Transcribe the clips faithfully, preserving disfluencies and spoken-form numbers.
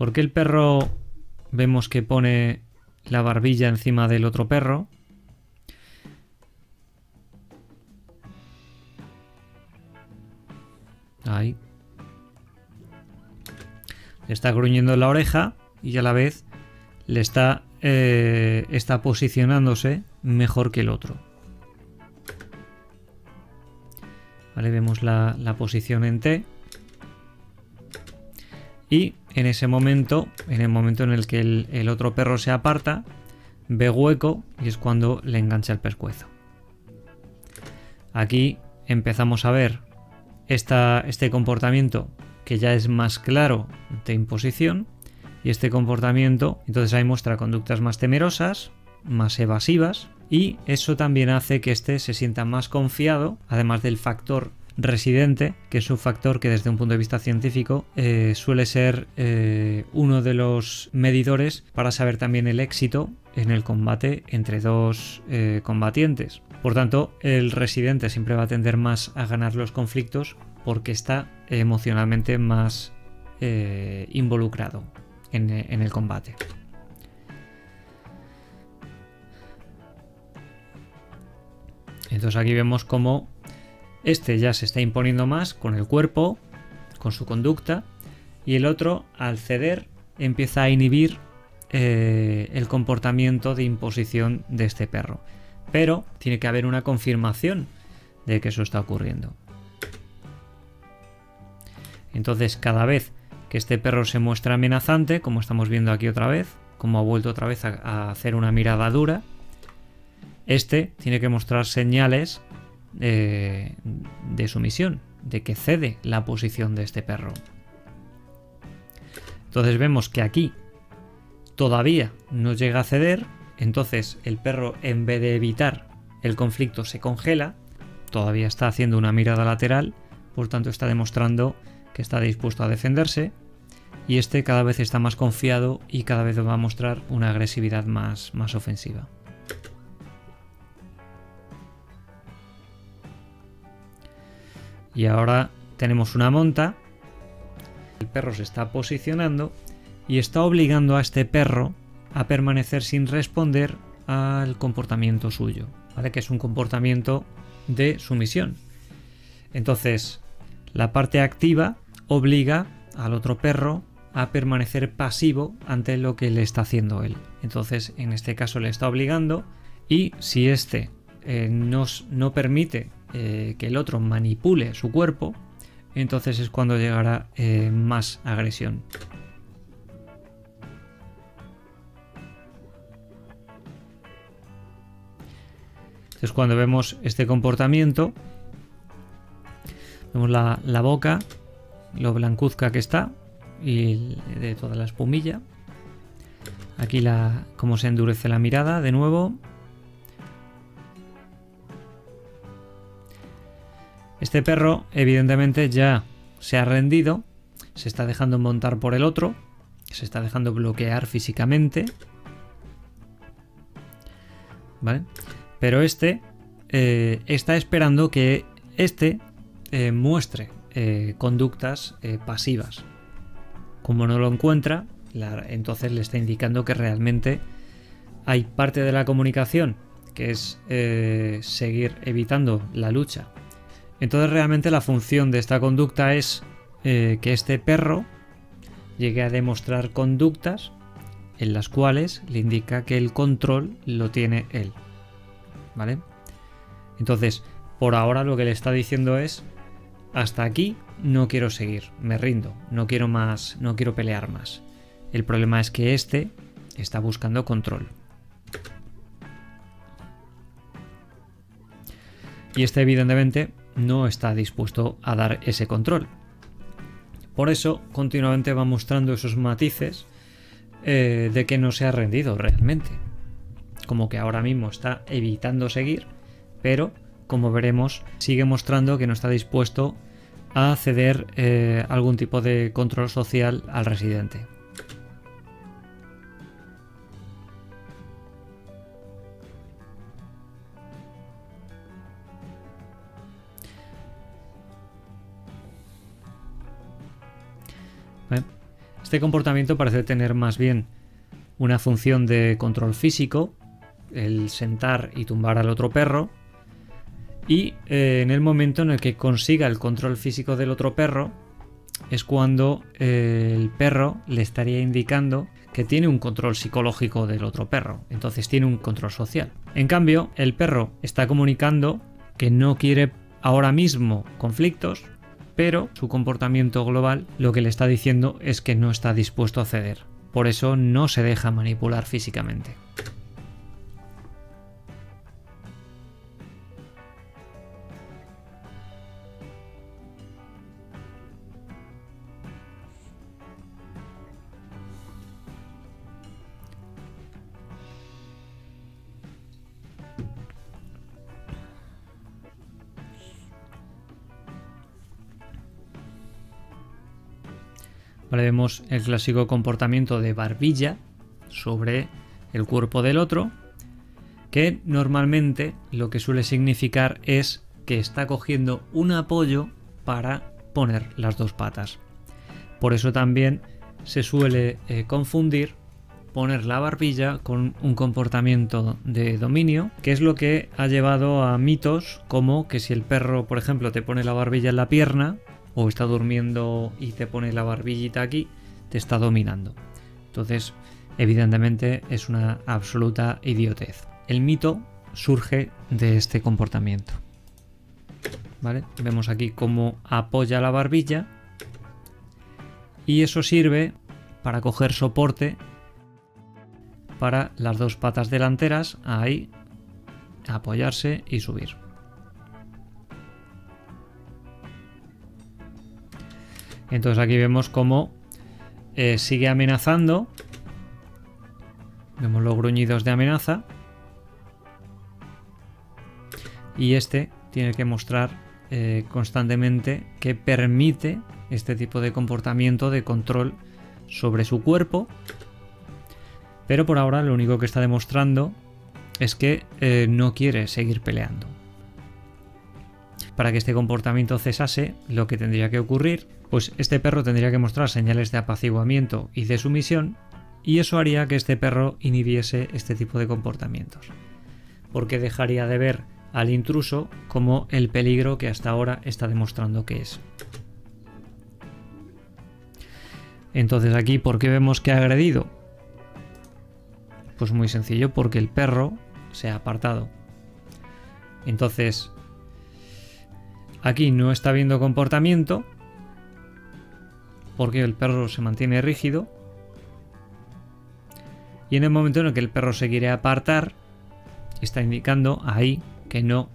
¿Por qué el perro vemos que pone la barbilla encima del otro perro? Ahí. Le está gruñendo la oreja y a la vez le está, eh, está posicionándose mejor que el otro. Vale, vemos la, la posición en T. Y en ese momento, en el momento en el que el, el otro perro se aparta, ve hueco y es cuando le engancha el pescuezo. Aquí empezamos a ver esta, este comportamiento que ya es más claro de imposición, y este comportamiento, entonces ahí muestra conductas más temerosas, más evasivas, y eso también hace que este se sienta más confiado, además del factor residente, que es un factor que desde un punto de vista científico eh, suele ser eh, uno de los medidores para saber también el éxito en el combate entre dos eh, combatientes. Por tanto, el residente siempre va a tender más a ganar los conflictos porque está emocionalmente más eh, involucrado en, en el combate. Entonces aquí vemos cómo este ya se está imponiendo más con el cuerpo, con su conducta, y el otro, al ceder, empieza a inhibir eh, el comportamiento de imposición de este perro. Pero tiene que haber una confirmación de que eso está ocurriendo. Entonces, cada vez que este perro se muestra amenazante, como estamos viendo aquí otra vez, como ha vuelto otra vez a, a hacer una mirada dura, este tiene que mostrar señales de, de sumisión, de que cede la posición de este perro. Entonces vemos que aquí todavía no llega a ceder, entonces el perro, en vez de evitar el conflicto, se congela, todavía está haciendo una mirada lateral, por tanto está demostrando que está dispuesto a defenderse, y este cada vez está más confiado y cada vez va a mostrar una agresividad más, más ofensiva. Y ahora tenemos una monta, el perro se está posicionando y está obligando a este perro a permanecer sin responder al comportamiento suyo, ¿vale? Que es un comportamiento de sumisión. Entonces, la parte activa obliga al otro perro a permanecer pasivo ante lo que le está haciendo él. Entonces, en este caso le está obligando, y si este eh, nos, no permite Eh, que el otro manipule su cuerpo, entonces es cuando llegará eh, más agresión. Entonces, cuando vemos este comportamiento, vemos la, la boca, lo blancuzca que está y de toda la espumilla. Aquí la, cómo se endurece la mirada de nuevo. Este perro, evidentemente, ya se ha rendido, se está dejando montar por el otro, se está dejando bloquear físicamente, ¿vale? Pero este eh, está esperando que este eh, muestre eh, conductas eh, pasivas. Como no lo encuentra, la, entonces le está indicando que realmente hay parte de la comunicación que es eh, seguir evitando la lucha. Entonces realmente la función de esta conducta es eh, que este perro llegue a demostrar conductas en las cuales le indica que el control lo tiene él, ¿vale? Entonces, por ahora lo que le está diciendo es: hasta aquí no quiero seguir, me rindo, no quiero más, no quiero pelear más. El problema es que este está buscando control. Y este, evidentemente, no está dispuesto a dar ese control. Por eso continuamente va mostrando esos matices eh, de que no se ha rendido realmente, como que ahora mismo está evitando seguir, pero como veremos sigue mostrando que no está dispuesto a ceder eh, algún tipo de control social al residente. Este comportamiento parece tener más bien una función de control físico, el sentar y tumbar al otro perro, y eh, en el momento en el que consiga el control físico del otro perro es cuando eh, el perro le estaría indicando que tiene un control psicológico del otro perro, entonces tiene un control social. En cambio, el perro está comunicando que no quiere ahora mismo conflictos, pero su comportamiento global lo que le está diciendo es que no está dispuesto a ceder. Por eso no se deja manipular físicamente. Vale, vemos el clásico comportamiento de barbilla sobre el cuerpo del otro, que normalmente lo que suele significar es que está cogiendo un apoyo para poner las dos patas. Por eso también se suele eh, confundir poner la barbilla con un comportamiento de dominio, que es lo que ha llevado a mitos como que si el perro, por ejemplo, te pone la barbilla en la pierna, o está durmiendo y te pone la barbillita aquí, te está dominando. Entonces, evidentemente, es una absoluta idiotez. El mito surge de este comportamiento. ¿Vale? Vemos aquí cómo apoya la barbilla y eso sirve para coger soporte para las dos patas delanteras, ahí, apoyarse y subir. Entonces aquí vemos cómo eh, sigue amenazando. Vemos los gruñidos de amenaza. Y este tiene que mostrar eh, constantemente que permite este tipo de comportamiento de control sobre su cuerpo. Pero por ahora lo único que está demostrando es que eh, no quiere seguir peleando. Para que este comportamiento cesase, lo que tendría que ocurrir, pues este perro tendría que mostrar señales de apaciguamiento y de sumisión, y eso haría que este perro inhibiese este tipo de comportamientos, porque dejaría de ver al intruso como el peligro que hasta ahora está demostrando que es. Entonces aquí, ¿por qué vemos que ha agredido? Pues muy sencillo, porque el perro se ha apartado. Entonces, aquí no está habiendo comportamiento porque el perro se mantiene rígido, y en el momento en el que el perro se quiere apartar está indicando ahí que no,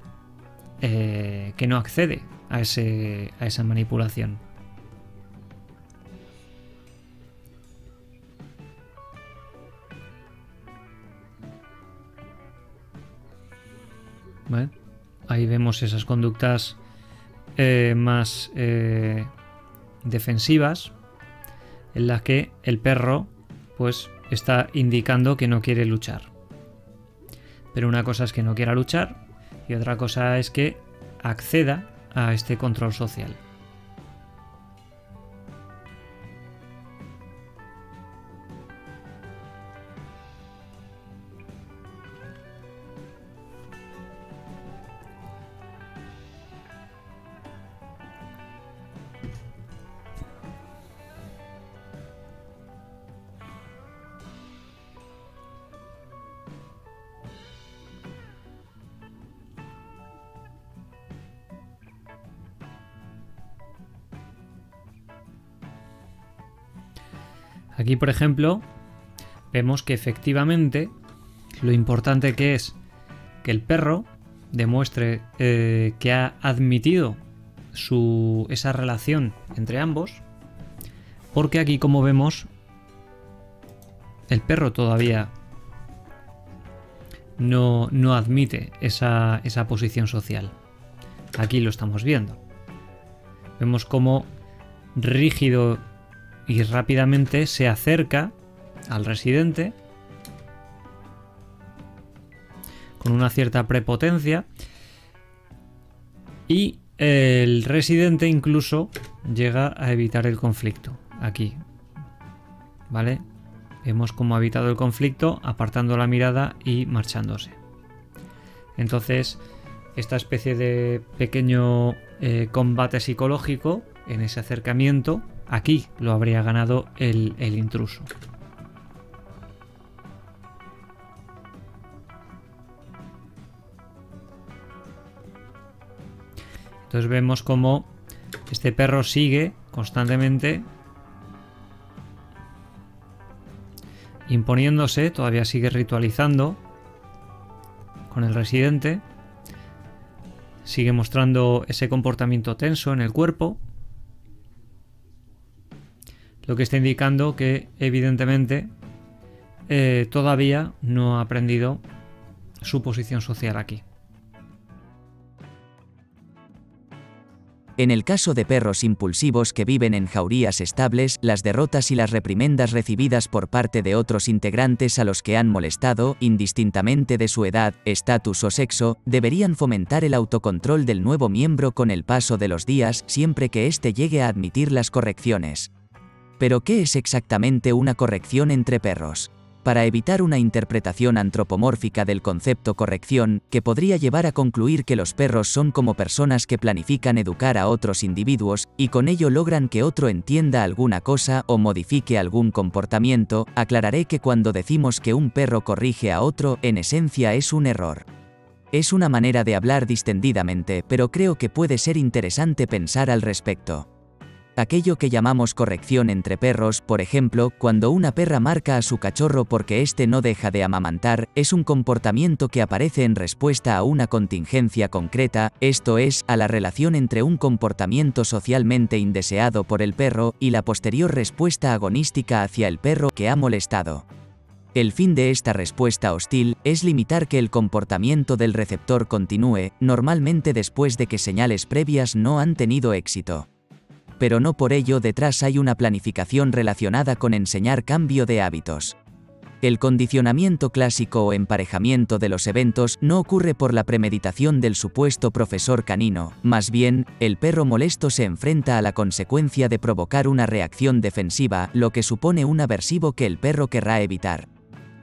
eh, que no accede a, ese, a esa manipulación. ¿Vale? Ahí vemos esas conductas Eh, más eh, defensivas, en las que el perro pues está indicando que no quiere luchar. Pero una cosa es que no quiera luchar y otra cosa es que acceda a este control social. Aquí, por ejemplo, vemos que efectivamente lo importante que es que el perro demuestre eh, que ha admitido su, esa relación entre ambos, porque aquí, como vemos, el perro todavía no, no admite esa, esa posición social. Aquí lo estamos viendo. Vemos cómo rígido y rápidamente se acerca al residente con una cierta prepotencia, y el residente incluso llega a evitar el conflicto. Aquí ¿vale? Vemos cómo ha evitado el conflicto, apartando la mirada y marchándose. Entonces, esta especie de pequeño eh, combate psicológico en ese acercamiento, aquí lo habría ganado el, el intruso. Entonces vemos cómo este perro sigue constantemente imponiéndose, todavía sigue ritualizando con el residente, sigue mostrando ese comportamiento tenso en el cuerpo, lo que está indicando que evidentemente eh, todavía no ha aprendido su posición social aquí. En el caso de perros impulsivos que viven en jaurías estables, las derrotas y las reprimendas recibidas por parte de otros integrantes a los que han molestado, indistintamente de su edad, estatus o sexo, deberían fomentar el autocontrol del nuevo miembro con el paso de los días, siempre que éste llegue a admitir las correcciones. Pero ¿qué es exactamente una corrección entre perros? Para evitar una interpretación antropomórfica del concepto corrección, que podría llevar a concluir que los perros son como personas que planifican educar a otros individuos, y con ello logran que otro entienda alguna cosa o modifique algún comportamiento, aclararé que cuando decimos que un perro corrige a otro, en esencia es un error. Es una manera de hablar distendidamente, pero creo que puede ser interesante pensar al respecto. Aquello que llamamos corrección entre perros, por ejemplo, cuando una perra marca a su cachorro porque éste no deja de amamantar, es un comportamiento que aparece en respuesta a una contingencia concreta, esto es, a la relación entre un comportamiento socialmente indeseado por el perro y la posterior respuesta agonística hacia el perro que ha molestado. El fin de esta respuesta hostil es limitar que el comportamiento del receptor continúe, normalmente después de que señales previas no han tenido éxito. Pero no por ello detrás hay una planificación relacionada con enseñar cambio de hábitos. El condicionamiento clásico o emparejamiento de los eventos no ocurre por la premeditación del supuesto profesor canino, más bien, el perro molesto se enfrenta a la consecuencia de provocar una reacción defensiva, lo que supone un aversivo que el perro querrá evitar.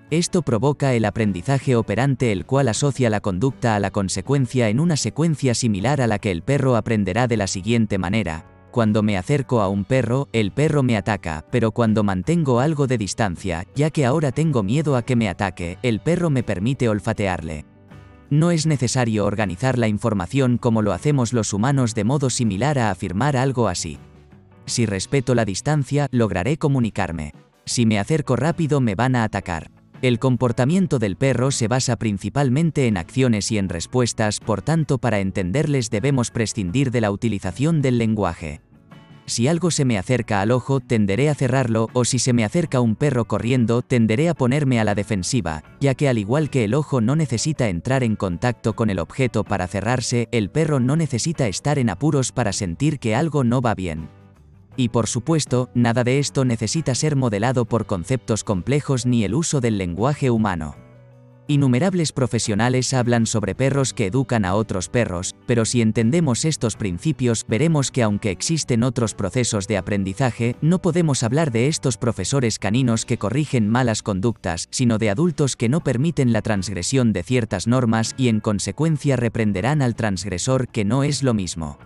Esto provoca el aprendizaje operante, el cual asocia la conducta a la consecuencia en una secuencia similar a la que el perro aprenderá de la siguiente manera. Cuando me acerco a un perro, el perro me ataca, pero cuando mantengo algo de distancia, ya que ahora tengo miedo a que me ataque, el perro me permite olfatearle. No es necesario organizar la información como lo hacemos los humanos de modo similar a afirmar algo así. Si respeto la distancia, lograré comunicarme. Si me acerco rápido, me van a atacar. El comportamiento del perro se basa principalmente en acciones y en respuestas, por tanto para entenderles debemos prescindir de la utilización del lenguaje. Si algo se me acerca al ojo, tenderé a cerrarlo, o si se me acerca un perro corriendo, tenderé a ponerme a la defensiva, ya que al igual que el ojo no necesita entrar en contacto con el objeto para cerrarse, el perro no necesita estar en apuros para sentir que algo no va bien. Y por supuesto, nada de esto necesita ser modelado por conceptos complejos ni el uso del lenguaje humano. Innumerables profesionales hablan sobre perros que educan a otros perros, pero si entendemos estos principios, veremos que aunque existen otros procesos de aprendizaje, no podemos hablar de estos profesores caninos que corrigen malas conductas, sino de adultos que no permiten la transgresión de ciertas normas y en consecuencia reprenderán al transgresor, que no es lo mismo.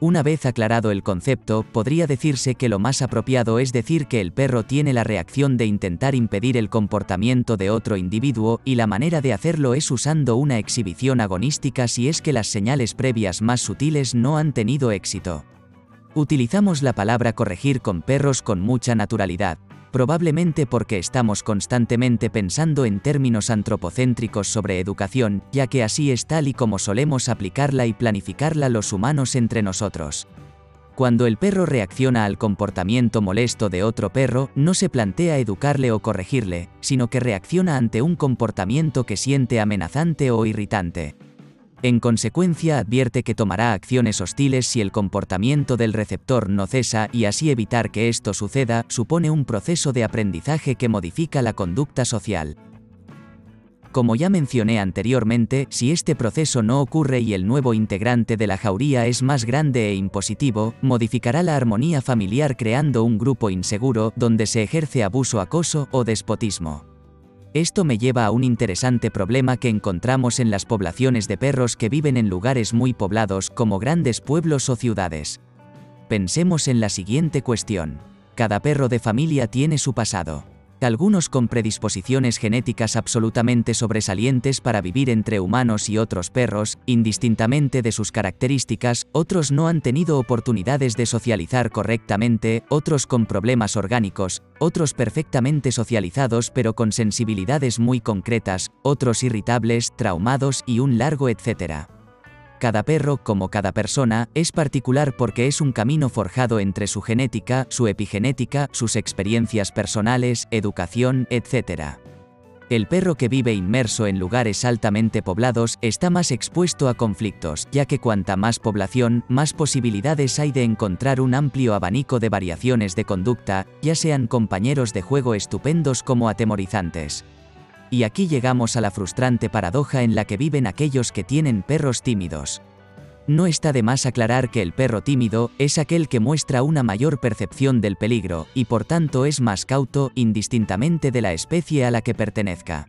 Una vez aclarado el concepto, podría decirse que lo más apropiado es decir que el perro tiene la reacción de intentar impedir el comportamiento de otro individuo, y la manera de hacerlo es usando una exhibición agonística si es que las señales previas más sutiles no han tenido éxito. Utilizamos la palabra corregir con perros con mucha naturalidad, probablemente porque estamos constantemente pensando en términos antropocéntricos sobre educación, ya que así es tal y como solemos aplicarla y planificarla los humanos entre nosotros. Cuando el perro reacciona al comportamiento molesto de otro perro, no se plantea educarle o corregirle, sino que reacciona ante un comportamiento que siente amenazante o irritante. En consecuencia, advierte que tomará acciones hostiles si el comportamiento del receptor no cesa, y así evitar que esto suceda supone un proceso de aprendizaje que modifica la conducta social. Como ya mencioné anteriormente, si este proceso no ocurre y el nuevo integrante de la jauría es más grande e impositivo, modificará la armonía familiar creando un grupo inseguro donde se ejerce abuso, acoso o despotismo. Esto me lleva a un interesante problema que encontramos en las poblaciones de perros que viven en lugares muy poblados como grandes pueblos o ciudades. Pensemos en la siguiente cuestión. Cada perro de familia tiene su pasado. Algunos con predisposiciones genéticas absolutamente sobresalientes para vivir entre humanos y otros perros, indistintamente de sus características, otros no han tenido oportunidades de socializar correctamente, otros con problemas orgánicos, otros perfectamente socializados pero con sensibilidades muy concretas, otros irritables, traumados y un largo etcétera. Cada perro, como cada persona, es particular porque es un camino forjado entre su genética, su epigenética, sus experiencias personales, educación, etcétera. El perro que vive inmerso en lugares altamente poblados está más expuesto a conflictos, ya que cuanta más población, más posibilidades hay de encontrar un amplio abanico de variaciones de conducta, ya sean compañeros de juego estupendos como atemorizantes. Y aquí llegamos a la frustrante paradoja en la que viven aquellos que tienen perros tímidos. No está de más aclarar que el perro tímido es aquel que muestra una mayor percepción del peligro, y por tanto es más cauto, indistintamente de la especie a la que pertenezca.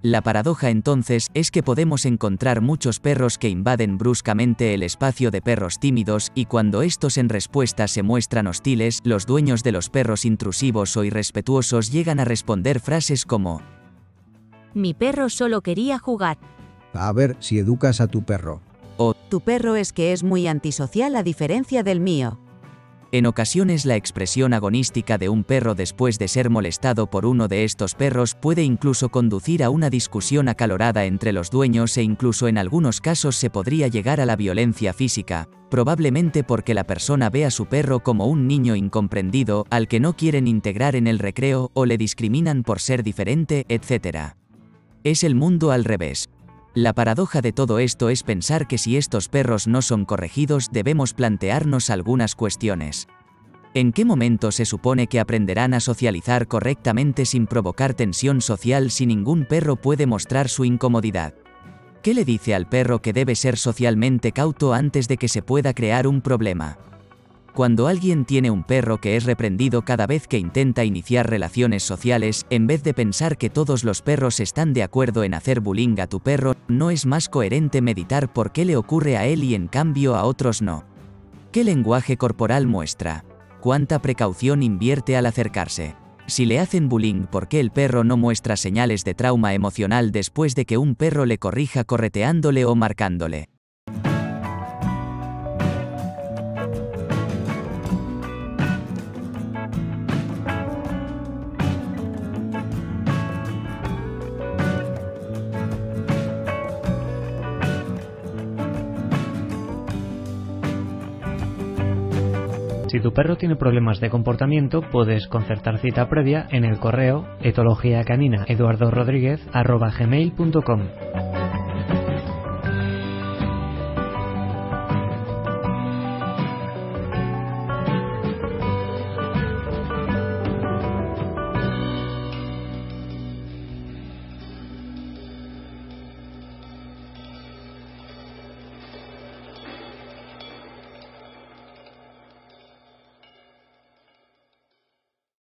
La paradoja entonces es que podemos encontrar muchos perros que invaden bruscamente el espacio de perros tímidos y cuando estos en respuesta se muestran hostiles, los dueños de los perros intrusivos o irrespetuosos llegan a responder frases como: mi perro solo quería jugar. A ver si educas a tu perro. O tu perro es que es muy antisocial a diferencia del mío. En ocasiones la expresión agonística de un perro después de ser molestado por uno de estos perros puede incluso conducir a una discusión acalorada entre los dueños e incluso en algunos casos se podría llegar a la violencia física, probablemente porque la persona ve a su perro como un niño incomprendido al que no quieren integrar en el recreo o le discriminan por ser diferente, etcétera. Es el mundo al revés. La paradoja de todo esto es pensar que si estos perros no son corregidos debemos plantearnos algunas cuestiones. ¿En qué momento se supone que aprenderán a socializar correctamente sin provocar tensión social si ningún perro puede mostrar su incomodidad? ¿Qué le dice al perro que debe ser socialmente cauto antes de que se pueda crear un problema? Cuando alguien tiene un perro que es reprendido cada vez que intenta iniciar relaciones sociales, en vez de pensar que todos los perros están de acuerdo en hacer bullying a tu perro, ¿no es más coherente meditar por qué le ocurre a él y en cambio a otros no? ¿Qué lenguaje corporal muestra? ¿Cuánta precaución invierte al acercarse? Si le hacen bullying, ¿por qué el perro no muestra señales de trauma emocional después de que un perro le corrija correteándole o marcándole? Si tu perro tiene problemas de comportamiento, puedes concertar cita previa en el correo etologiacanina eduardo rodríguez arroba gmail punto com.